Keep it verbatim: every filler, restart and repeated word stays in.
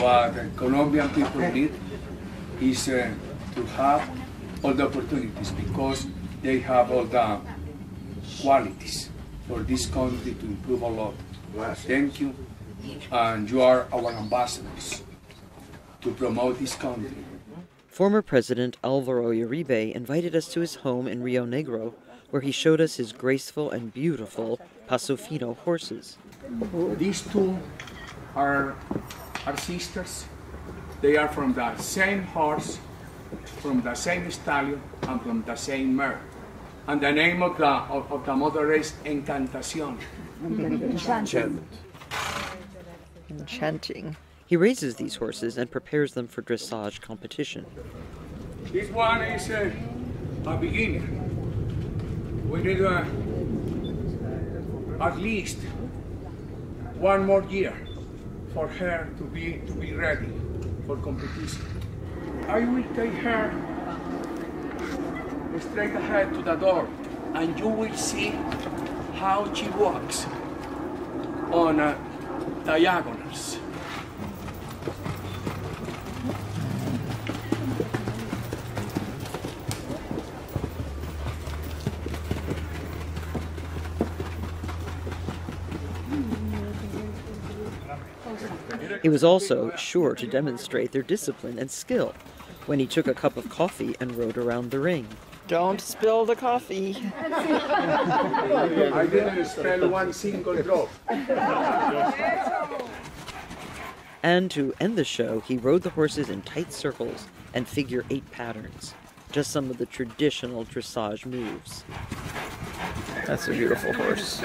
what the Colombian people need is uh, to have all the opportunities, because they have all the qualities for this country to improve a lot. Thank you, and you are our ambassadors to promote this country. Former President Alvaro Uribe invited us to his home in Rio Negro, where he showed us his graceful and beautiful Paso Fino horses. These two are our sisters. They are from the same horse, from the same stallion, and from the same mare. And the name of the, of, of the mother is Encantacion. Enchant. Enchanting. He raises these horses and prepares them for dressage competition. This one is uh, a beginner. We need uh, at least one more year for her to be, to be ready for competition. I will take her straight ahead to the door, and you will see how she walks on uh, diagonals. He was also sure to demonstrate their discipline and skill when he took a cup of coffee and rode around the ring. Don't spill the coffee. I didn't spill one single drop. And to end the show, he rode the horses in tight circles and figure eight patterns, just some of the traditional dressage moves. That's a beautiful horse.